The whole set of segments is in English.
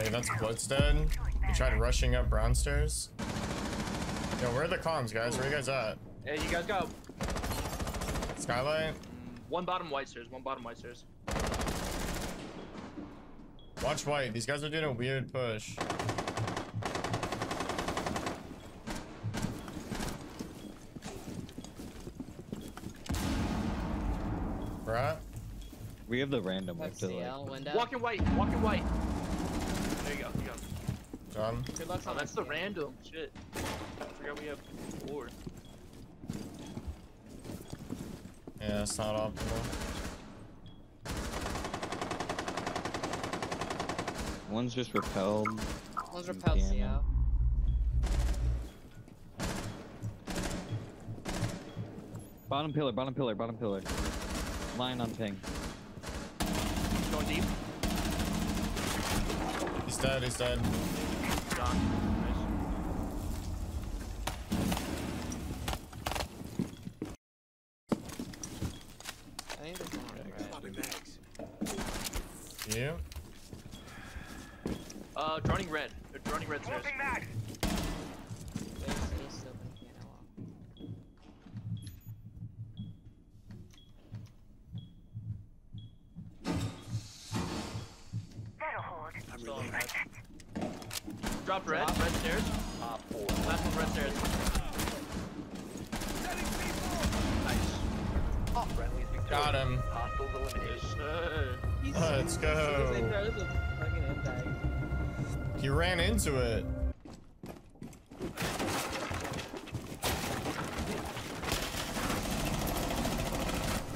Okay, that's Blood's dead. You tried rushing up Brownstairs. Yo, where are the comms, guys? Where are you guys at? Hey, you guys got Skylight? One bottom white stairs, one bottom white stairs. Watch white. These guys are doing a weird push. Right? We have the random one to like... Walking white, walking white. There you go, you go. Done. Good luck. Oh, that's the random. Shit. I forgot we have four. Yeah, it's not optimal. One's just repelled. One's repelled, CL. Bottom pillar, bottom pillar, bottom pillar. Line on ping. Going deep. He's dead, he's dead. Done. Nice. I think there's one right there. Yeah. Droning red. They're droning red stairs. Dropped red, red stairs. Last one, red stairs. Nice. Oh, got him. Let's go. He ran into it.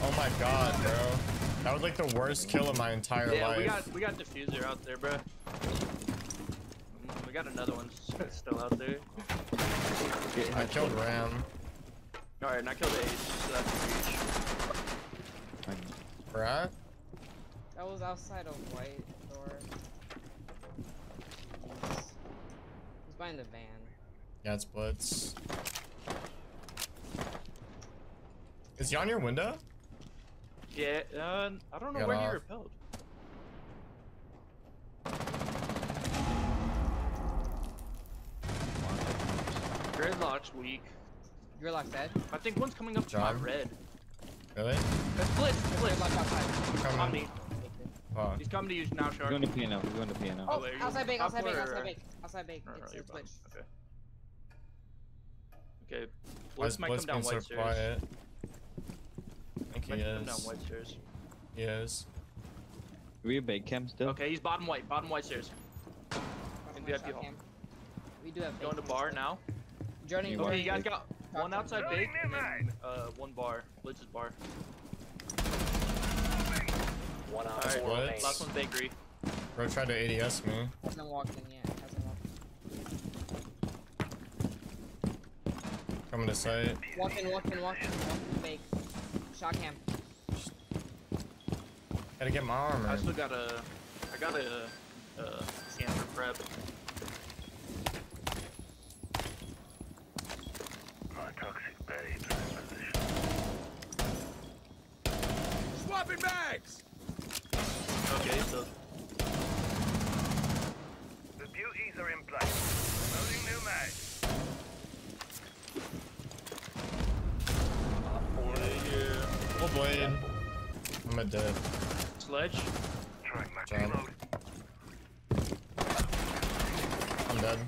Oh my god, bro. That was like the worst kill of my entire life. We got diffuser out there, bro. I got another one still out there. I killed Ram. Alright, and I killed Ace, so that's a breach. Right? That was outside of white door. Jeez. He's behind the van. Yeah, it's Blitz. Is he on your window? Yeah, I don't know where he repelled. Gridlock's weak. Gridlock's dead? I think one's coming up to my red. Really? That's Blitz! Blitz! Coming. On me. Oh. He's coming to you now, Shark. He's going to piano. He's going to piano. Oh, outside bank, outside bank, outside bank. Outside bank. It's Blitz. Okay. Okay. Blitz might come down white stairs. I think he is. He is. Do we have bait cam still? Okay, he's bottom white stairs. In VIP home. We do have going to bar now. Journey. Okay, you guys got one outside bait and then, one bar. Blitz's bar. One outside. Right. Last one bakery. Bro tried to ADS me. Hasn't walked in yet. Hasn't walked in. Coming to sight. Walk in bake. Shot cam. Gotta get my armor. I still got a... I got a... scanner prep. Swapping bags. Okay, so the beauties are in place. Loading new mags. Oh boy, I'm a dead. Sledge. Trying my I'm dead.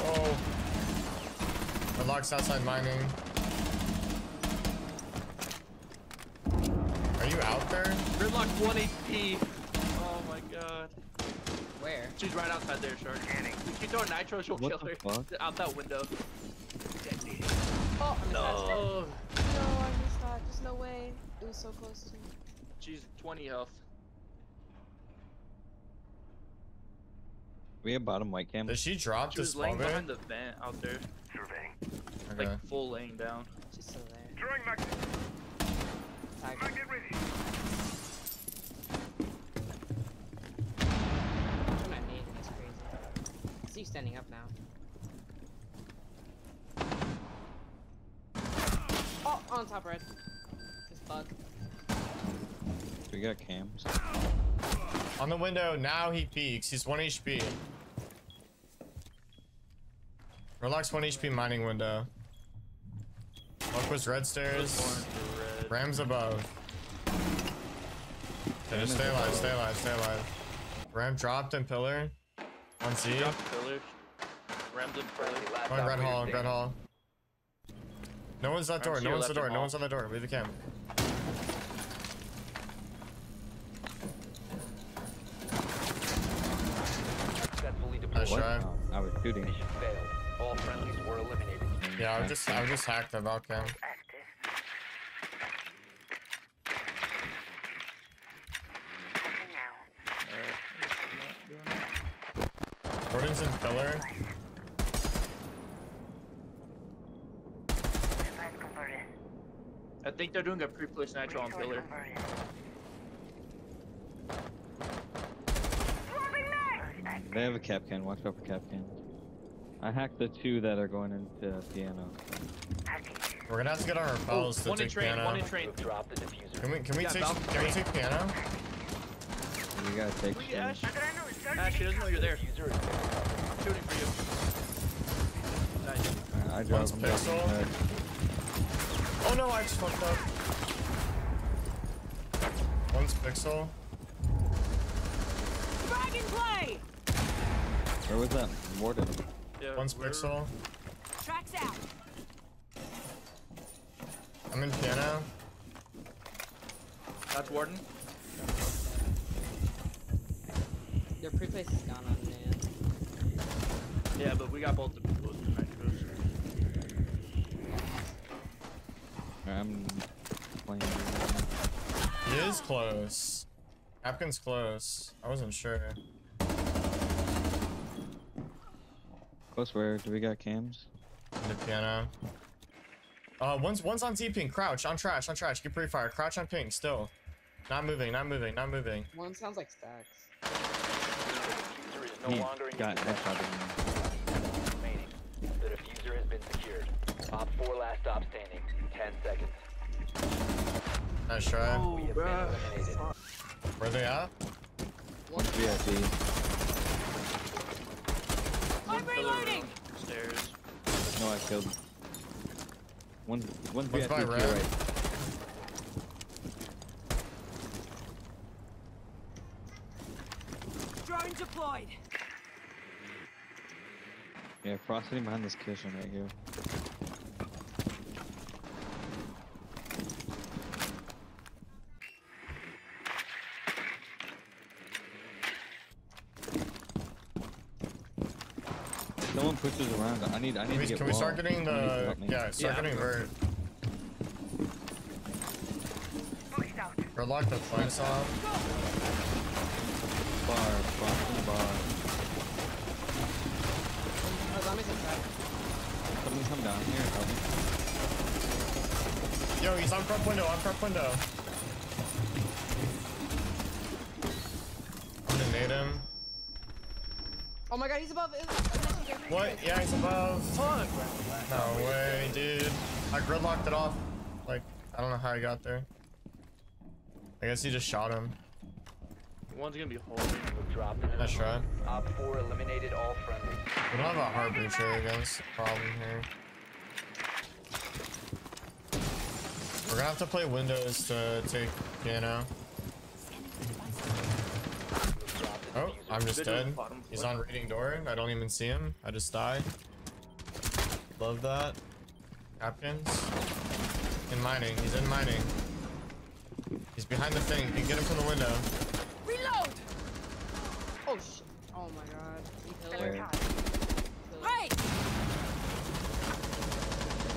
Oh. Redlock's outside mining. Are you out there? Gridlock 1 HP. Oh my god. Where? She's right outside there, Shark. If you throw a nitro, she'll kill her. Fuck? Out that window. Oh, no. No, I missed that. There's no way. It was so close to me. She's 20 health. We have bottom white cam. Did she drop this spawn? She was laying behind the vent out there. Okay. Like full laying down. She's still there. Drawing magnet. Magnet ready. That's what I need. That's crazy. I see you standing up now. Oh, on top red. This bug. We got cams. On the window, now he peeks. He's 1 HP. Redlock's 1 HP mining window. Buck was red stairs. Red. Ram's above. Yeah, just stay alive, stay alive, stay alive. Ram dropped and pillar. On C. Ram's in pillar. Going red hall, red hall. No one's that door, no one's the door, no one's on the door. Leave the camp. Nice try. I was shooting. All friendlies were eliminated. Yeah, I would just hack the balcony. Warden's in pillar. I think they're doing a pre-push nitro on pillar. They have a cap can. Watch out for cap can. I hacked the two that are going into piano. We're gonna have to get our repels to take train, piano. One in train. Can we take piano? You gotta take piano. Ash, she doesn't know you're there. I'm shooting for you. Nice. I dropped him. Oh no, I just fucked up. One's pixel. Drag and play. Where was that? Warden. Yeah, one's pixel. Tracks out. I'm in piano. That's Warden. Their pre-place is gone on, man. Yeah, but we got both the people. I'm playing. He is close. Hopkins close. I wasn't sure. Close where? Do we got cams? The piano. One's on T-ping. Crouch on trash. On trash. Get pre-fire. Crouch on ping. Still. Not moving. Not moving. Not moving. One sounds like stacks. No wandering. Got it. The diffuser has been secured. Op 4 last stop standing. 10 seconds. Nice try. Oh, where they at? One VIP. I'm reloading. Stairs. No, I killed. One VIP to your right. Drone deployed. Yeah, Frost sitting behind this kitchen right here. Someone pushes around. I need to get. Can we start getting the? Yeah, start getting vert. Redlock the flanks off. Bar. Zombies inside. Somebody come down here and help me. Yo, he's on front window. On front window. I'm gonna nade him. Oh my god, he's above. What? Yeah, he's above. Fuck. No way, dude. I gridlocked it off. Like, I don't know how I got there. I guess he just shot him. One's gonna be holding. Nice try. Op 4 eliminated all friendly. We don't have a harbinger, I guess. Problem here. We're gonna have to play windows to take piano. Oh, I'm just dead. He's on reading door. I don't even see him. I just died. Love that. Hopkins. In mining. He's in mining. He's behind the thing. You can get him from the window. Reload! Oh, shit. Oh, my God. Killer. Hey!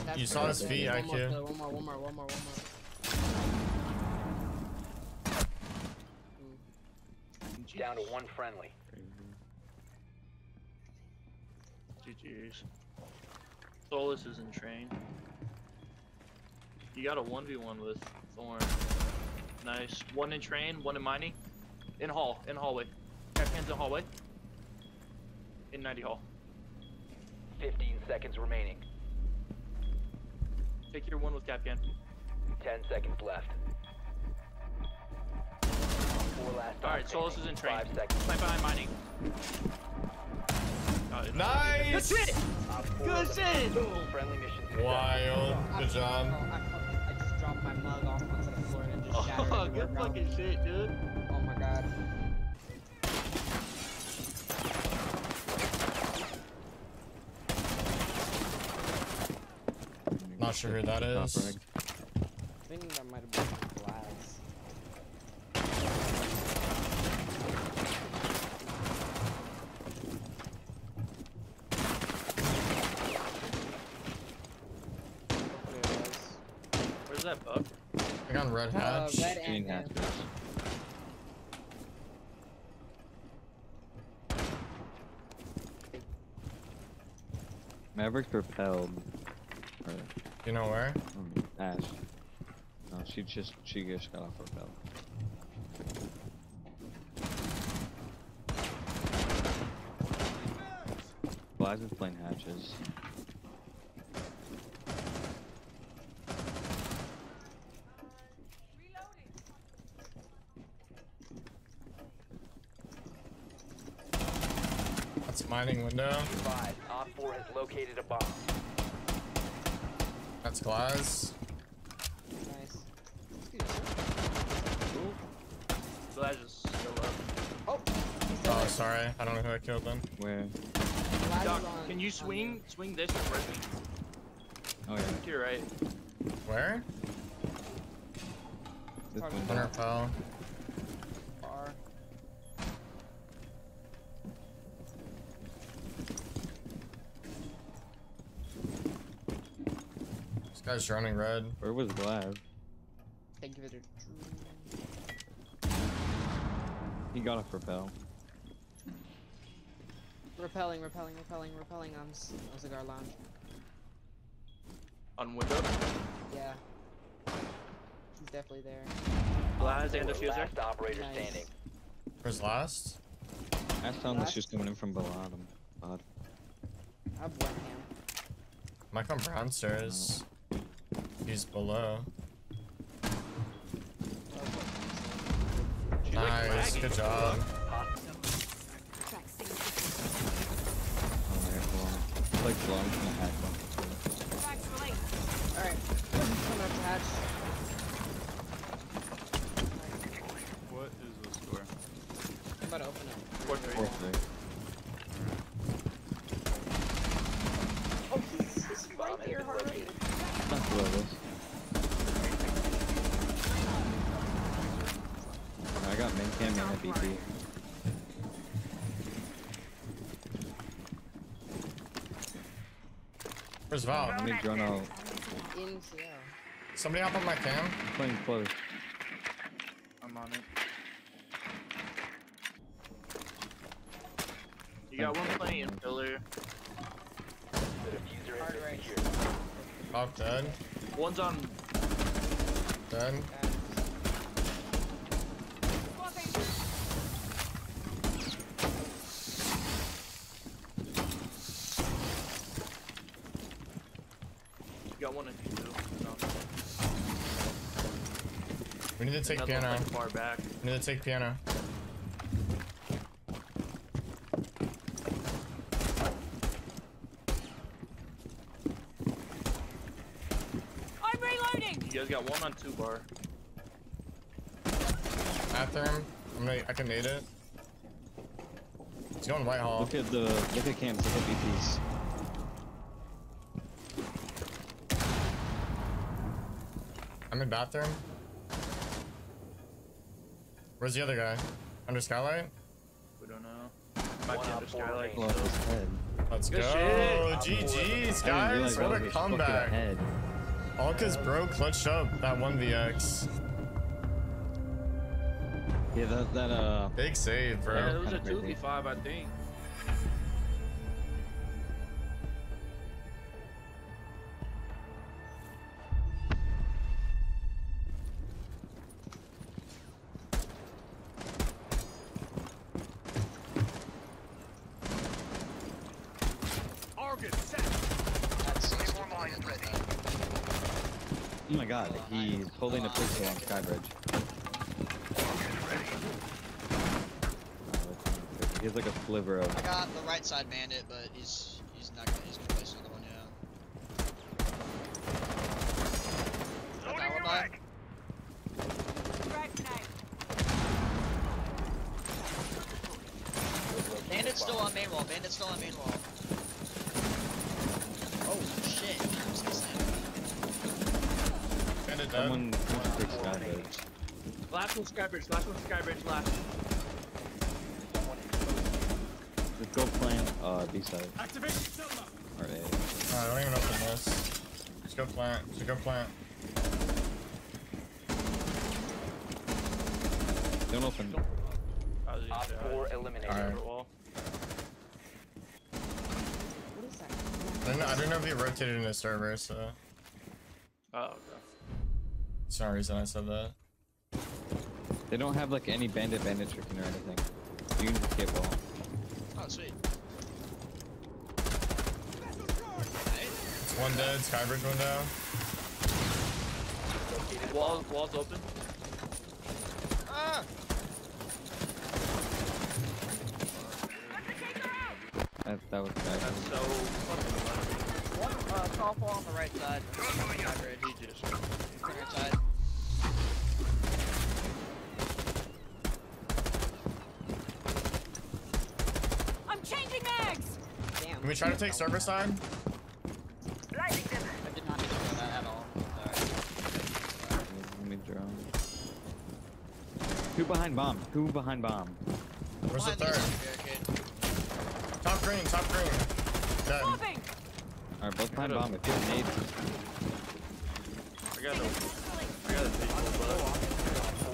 That's you saw his feet, IQ. One more. Down to one friendly. GG's. Solus is in train. You got a 1v1 with Thorn. Nice. One in train, one in mining. In hall, in hallway. Cap hands in hallway. In 90 hall. 15 seconds remaining. Take your one with cap can. 10 seconds left. Alright, Solus is in train. Play behind mining. Nice! Good shit! Good shit! Wild. Good job. I just dropped my mug onto the floor and it just shattered. Oh, good fucking shit, dude. Oh my god. Not sure who that is. I think that might have been Glaz. Where's that Buck? I got red hatch. Red and hatch. Maverick's propelled. You know where? Ash. No, she just got off her belt. Glaz is playing hatches. That's mining window. Op 4 has located a bomb. That's Glaz. Nice. Cool. Glaz is still up. Oh, sorry. I don't know who I killed then. Where? Doc, can you swing? Swing this or right? Oh yeah. To your right. Where? Hunter pal. Far. Guy's running red. Where was Vlad? Thank you for the... He got a repel. Repelling on cigar lounge. On window? Yeah. He's definitely there. Vlad and the fuser. The operator nice. Standing. Where's last? I found this just coming in from bottom. I blame him. Mike on Brownstairs. He's below. Nice, good job. Like long from the hatch. Alright, come up to hatch. What is this door? I'm about to open it. 4-3. Oh, he's right there already. Not below this. I got main cam and a BP. Where's Val? Let me drone out. Somebody hop on my cam. I'm playing close. I'm on it. You got one playing in pillar. Hard right here. Off dead. One's on. Dead. You got one in two. No. We need to take piano. Like far back. We need to take piano. You guys got one on 2 bar. Bathroom. I can nade it. It's going Whitehall. Look at the cams. Look at BPs. I'm in bathroom. Where's the other guy? Under skylight? We don't know. Might be under skylight. Let's go. GG's guys. What a comeback. Alka's bro clutched up that 1vx. Yeah, that big save, bro. Yeah, it was a 2v5, I think. Oh my god, he's holding a pistol on Skybridge. He has like a sliver of. I got the right side bandit, but he's not gonna, he's gonna place another one down. Loading your back. Bandit's still on main wall. Bandit's still on main wall. Oh shit! Bandit down. Someone took Skybridge. Last one's Skybridge. Last one's Skybridge. Last. Let's go plant B side. Activate yourself up. Alright. I don't even open this. Let's go plant. Let's go plant. Don't open. Op 4 eliminated. Right. I don't know if he rotated in his server, so. Oh, okay. It's no reason I said that. They don't have like any bandit tricking or anything. You can just get ball. Oh, sweet. One dead, Skybridge one down. Wall's open. Ah! That was bad. That's so fucking loud. One tall fall on the right side. He just right side. I'm changing mags! Damn. Can we try to take server side? I did not know that at all. Sorry. Let me drone. Two behind bomb. Two behind bomb. Where's the third? Top green, top green. Dead. Alright, both behind bomb. If you have nades. I got a people,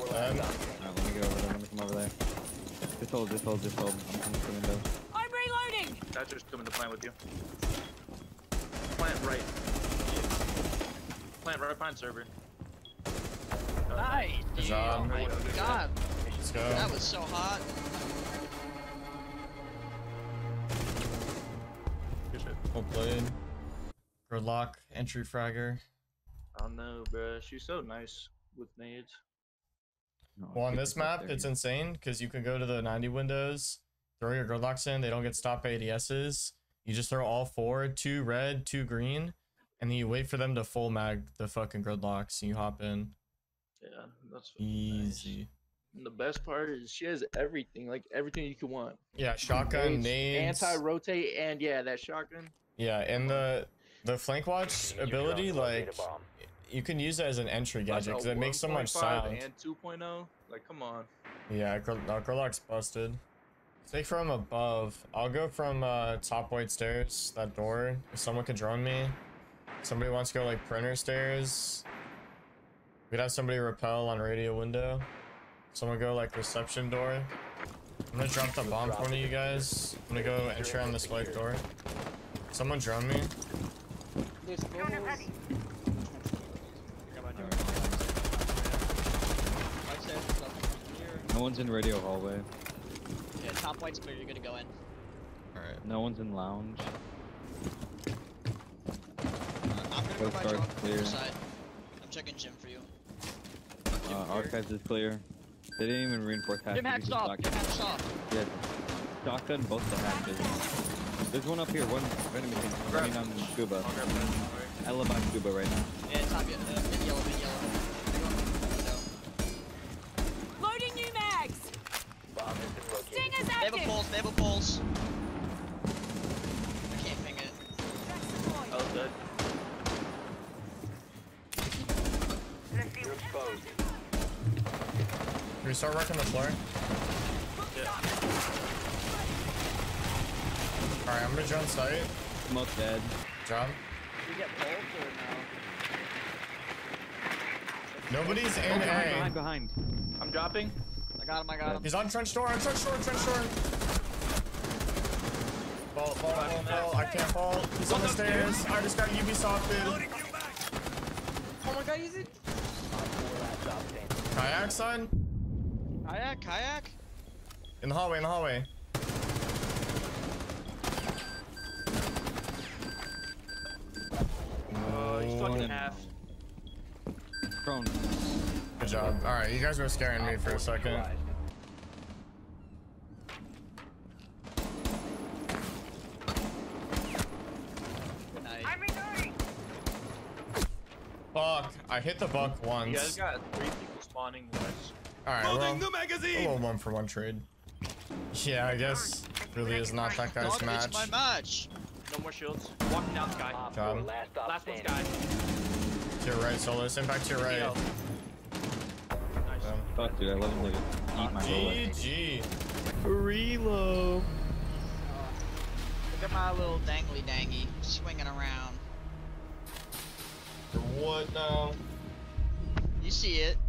but... Alright, let me go over there. Let me come over there. Just hold, just hold, just hold. I'm coming to the window. I'm reloading! Thatcher's coming to plant with you. Plant right. Plant right behind server. Nice! Oh my god. Let's go. That was so hot. Full blade. Gridlock, entry fragger. I don't know, bruh. She's so nice with nades. Well, on this map, it's insane because you can go to the 90 windows, throw your gridlocks in, they don't get stopped by ADSs. You just throw all four, 2 red, 2 green, and then you wait for them to full mag the fucking gridlocks and you hop in. Yeah, that's easy. Nice. And the best part is she has everything, like everything you could want. Yeah, shotgun, nades, anti-rotate, and yeah, that shotgun. Yeah, and the flank watch ability, like you can use that as an entry gadget because it makes so much sound. And 2.0, like come on. Yeah, Gridlock's busted. Take from above. I'll go from top white stairs, that door. If someone can drone me, somebody wants to go like printer stairs. We'd have somebody rappel on radio window. Someone go like reception door. I'm gonna drop the bomb for one of you guys. I'm gonna go enter on this white door. Someone drone me. There's no ready. No one's in radio hallway. Yeah, top white's clear, you're gonna go in. Alright. No one's in lounge. I'm gonna go by drone from the other side. I'm checking gym for you. Archives is clear. They didn't even reinforce half. Jim hack's off! Jim hack's off! Yeah. Shotgun both the hatches. There's one up here, one enemy team. I'm running on Scuba. Ella by Scuba right now. Yeah, it's not good. Mid-yellow, mid-yellow. Loading new mags! Stinger's active! They have a pulse, they have a pulse. I can't ping it. Oh, good. You're exposed. Can we start working the floor? Yeah. Alright, I'm gonna drone site. Smoke dead. Drone. We get bolted now. Nobody's in A. Behind, behind. I'm dropping. I got him, I got him. He's on trench door, on trench door, trench door. Fall, fall, fall, fall. I can't fall. He's on the stairs. I just got Ubisoft, dude. Oh my god, he's in. Kayak side? Kayak, kayak? In the hallway, in the hallway. Oh, he's fucking half. Prone. Good job. Alright, you guys were scaring me for a second. Buck. I hit the Buck once. You guys got 3 people spawning west. Alright, well, the magazine. A 1-for-1 trade. Yeah, I guess really is not that guy's match. It's my match. No more shields. Walking down sky. Got him. Last one's guy. To your right, Solus. Impact to your right. Nice. Fuck, dude. I love him. Eat my GG. Reload. Look at my little dangly dangy swinging around. What now? You see it.